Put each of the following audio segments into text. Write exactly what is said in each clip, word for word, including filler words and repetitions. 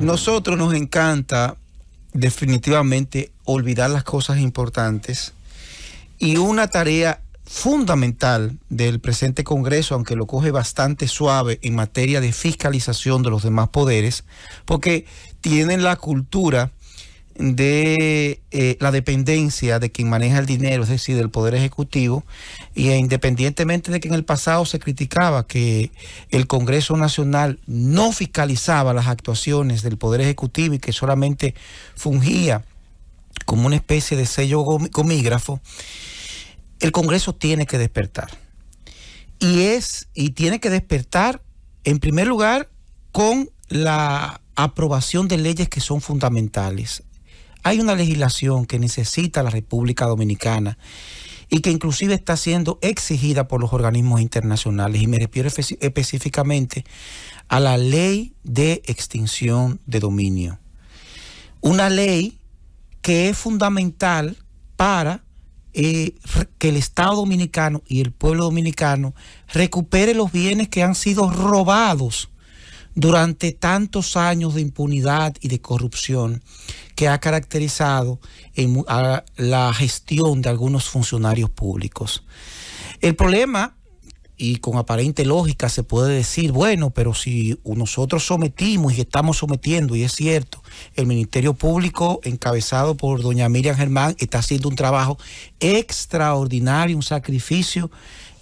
Nosotros nos encanta definitivamente olvidar las cosas importantes, y una tarea fundamental del presente Congreso, aunque lo coge bastante suave en materia de fiscalización de los demás poderes, porque tienen la cultura de eh, la dependencia de quien maneja el dinero, es decir, del Poder Ejecutivo, y independientemente de que en el pasado se criticaba que el Congreso Nacional no fiscalizaba las actuaciones del Poder Ejecutivo y que solamente fungía como una especie de sello comígrafo, el Congreso tiene que despertar. Y es, y tiene que despertar, en primer lugar, con la aprobación de leyes que son fundamentales. Hay una legislación que necesita la República Dominicana y que inclusive está siendo exigida por los organismos internacionales, y me refiero espe- específicamente a la Ley de Extinción de Dominio. Una ley que es fundamental para eh, que el Estado dominicano y el pueblo dominicano recupere los bienes que han sido robados durante tantos años de impunidad y de corrupción que ha caracterizado en, a la gestión de algunos funcionarios públicos. El problema, y con aparente lógica se puede decir, bueno, pero si nosotros sometimos y estamos sometiendo, y es cierto, el Ministerio Público, encabezado por doña Miriam Germán, está haciendo un trabajo extraordinario, un sacrificio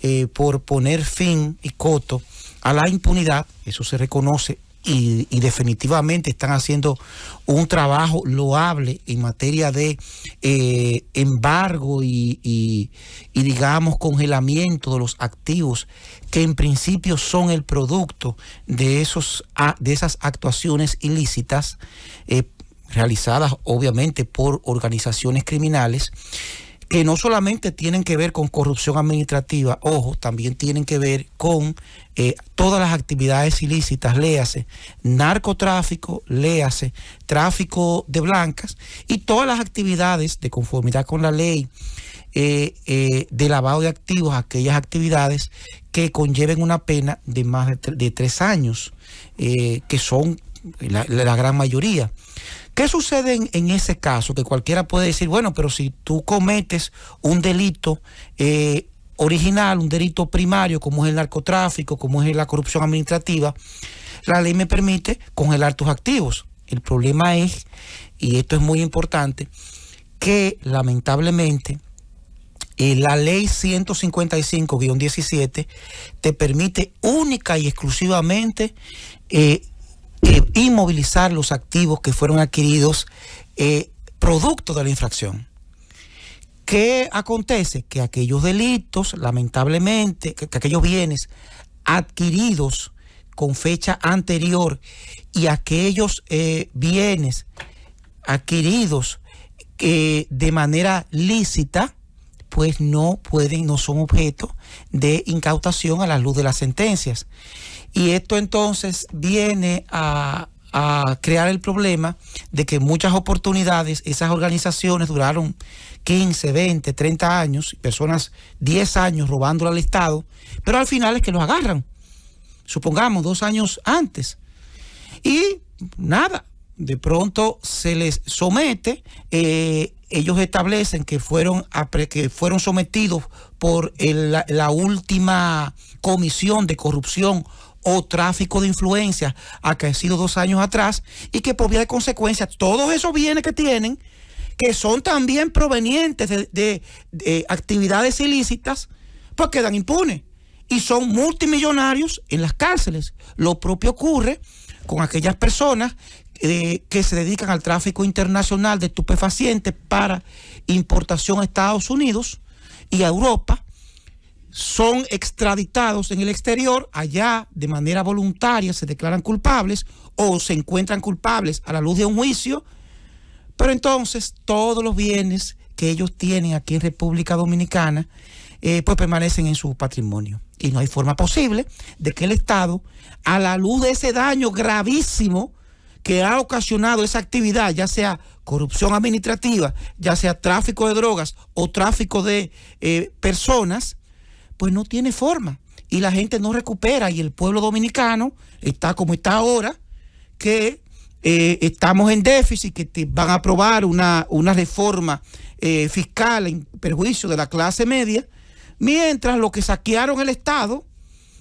eh, por poner fin y coto a la impunidad, eso se reconoce, y, y definitivamente están haciendo un trabajo loable en materia de eh, embargo y, y, y, digamos, congelamiento de los activos que en principio son el producto de, esos, de esas actuaciones ilícitas eh, realizadas obviamente por organizaciones criminales, que no solamente tienen que ver con corrupción administrativa, ojo, también tienen que ver con eh, todas las actividades ilícitas, léase narcotráfico, léase tráfico de blancas y todas las actividades de conformidad con la ley eh, eh, de lavado de activos, aquellas actividades que conlleven una pena de más de, tre de tres años, eh, que son la, la gran mayoría. ¿Qué sucede en, en ese caso? Que cualquiera puede decir, bueno, pero si tú cometes un delito eh, original, un delito primario, como es el narcotráfico, como es la corrupción administrativa, la ley me permite congelar tus activos. El problema es, y esto es muy importante, que lamentablemente eh, la ley ciento cincuenta y cinco guion diecisiete te permite única y exclusivamente eh, Eh, inmovilizar los activos que fueron adquiridos eh, producto de la infracción. ¿Qué acontece? Que aquellos delitos, lamentablemente, que, que aquellos bienes adquiridos con fecha anterior y aquellos eh, bienes adquiridos eh, de manera lícita, pues no pueden, no son objeto de incautación a la luz de las sentencias. Y esto entonces viene a, a crear el problema de que en muchas oportunidades esas organizaciones duraron quince, veinte, treinta años, personas diez años robándole al Estado, pero al final es que los agarran, supongamos dos años antes. Y nada, de pronto se les somete, eh, ellos establecen que fueron, que fueron sometidos por el, la, la última comisión de corrupción o tráfico de influencias acaecido dos años atrás, y que por vía de consecuencia todos esos bienes que tienen, que son también provenientes de, de, de actividades ilícitas, pues quedan impunes y son multimillonarios en las cárceles. Lo propio ocurre con aquellas personas eh, que se dedican al tráfico internacional de estupefacientes para importación a Estados Unidos y a Europa. Son extraditados en el exterior, allá de manera voluntaria se declaran culpables o se encuentran culpables a la luz de un juicio, pero entonces todos los bienes que ellos tienen aquí en República Dominicana eh, pues permanecen en su patrimonio, y no hay forma posible de que el Estado, a la luz de ese daño gravísimo que ha ocasionado esa actividad, ya sea corrupción administrativa, ya sea tráfico de drogas o tráfico de eh, personas, pues no tiene forma, y la gente no recupera, y el pueblo dominicano está como está ahora, que eh, estamos en déficit, que te van a aprobar una, una reforma eh, fiscal en perjuicio de la clase media, mientras los que saquearon el Estado,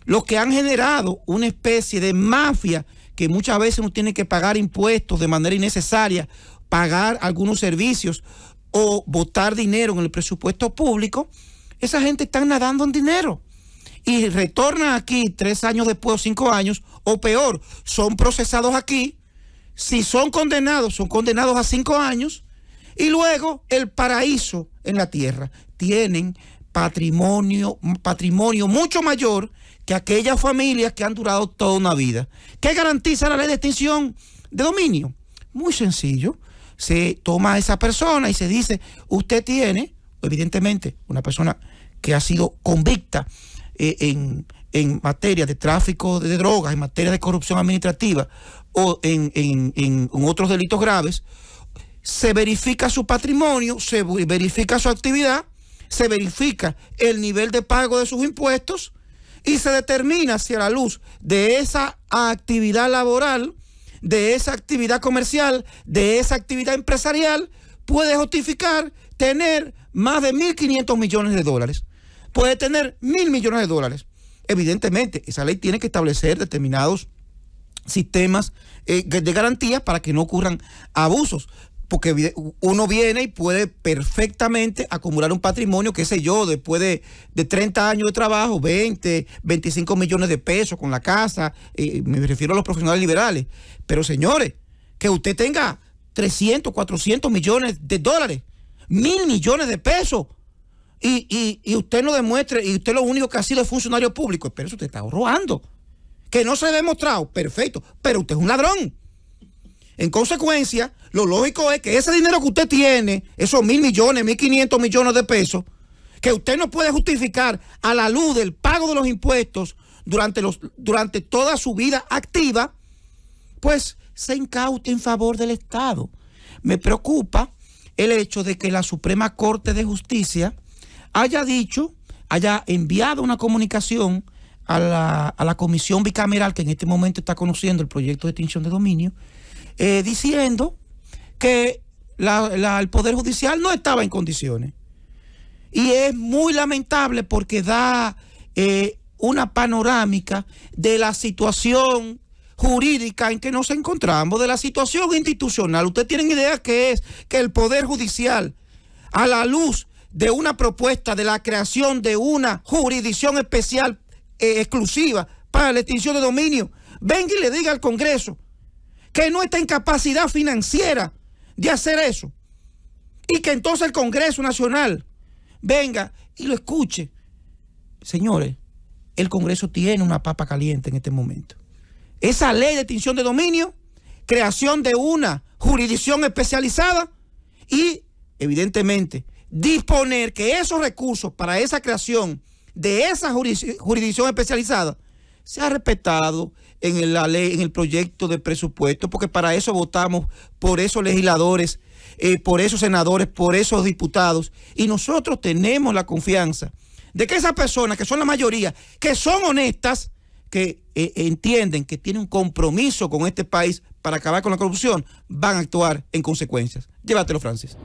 los que han generado una especie de mafia que muchas veces uno tiene que pagar impuestos de manera innecesaria, pagar algunos servicios o botar dinero en el presupuesto público, esa gente está nadando en dinero y retorna aquí tres años después, cinco años o peor, son procesados aquí, si son condenados, son condenados a cinco años y luego el paraíso en la tierra. Tienen patrimonio, patrimonio mucho mayor que aquellas familias que han durado toda una vida. ¿Qué garantiza la ley de extinción de dominio? Muy sencillo, se toma a esa persona y se dice, usted tiene, evidentemente, una persona que ha sido convicta eh, en, en materia de tráfico de drogas, en materia de corrupción administrativa o en, en, en otros delitos graves, se verifica su patrimonio, se verifica su actividad, se verifica el nivel de pago de sus impuestos, y se determina si a la luz de esa actividad laboral, de esa actividad comercial, de esa actividad empresarial, puede justificar tener más de mil quinientos millones de dólares. Puede tener mil millones de dólares. Evidentemente, esa ley tiene que establecer determinados sistemas eh, de garantías para que no ocurran abusos. Porque uno viene y puede perfectamente acumular un patrimonio, qué sé yo, después de, de treinta años de trabajo, veinte, veinticinco millones de pesos con la casa, eh, me refiero a los profesionales liberales. Pero señores, que usted tenga trescientos, cuatrocientos millones de dólares, mil millones de pesos, y, y, y usted no demuestre, y usted lo único que ha sido es funcionario público, pero eso usted está robando. Que no se ha demostrado, perfecto, pero usted es un ladrón. En consecuencia, lo lógico es que ese dinero que usted tiene, esos mil millones, mil quinientos millones de pesos, que usted no puede justificar a la luz del pago de los impuestos durante, los, durante toda su vida activa, pues se incaute en favor del Estado. Me preocupa el hecho de que la Suprema Corte de Justicia haya dicho, haya enviado una comunicación a la, a la comisión bicameral que en este momento está conociendo el proyecto de extinción de dominio, Eh, diciendo que la, la, el Poder Judicial no estaba en condiciones. Y es muy lamentable porque da eh, una panorámica de la situación jurídica en que nos encontramos, de la situación institucional. Ustedes tienen idea que es que el Poder Judicial, a la luz de una propuesta de la creación de una jurisdicción especial eh, exclusiva para la extinción de dominio, venga y le diga al Congreso que no está en capacidad financiera de hacer eso, y que entonces el Congreso Nacional venga y lo escuche. Señores, el Congreso tiene una papa caliente en este momento. Esa ley de extinción de dominio, creación de una jurisdicción especializada y, evidentemente, disponer que esos recursos para esa creación de esa jurisdicción especializada se ha respetado en la ley, en el proyecto de presupuesto, porque para eso votamos, por esos legisladores, eh, por esos senadores, por esos diputados, y nosotros tenemos la confianza de que esas personas, que son la mayoría, que son honestas, que eh, entienden que tienen un compromiso con este país para acabar con la corrupción, van a actuar en consecuencias. Llévatelo, Francis.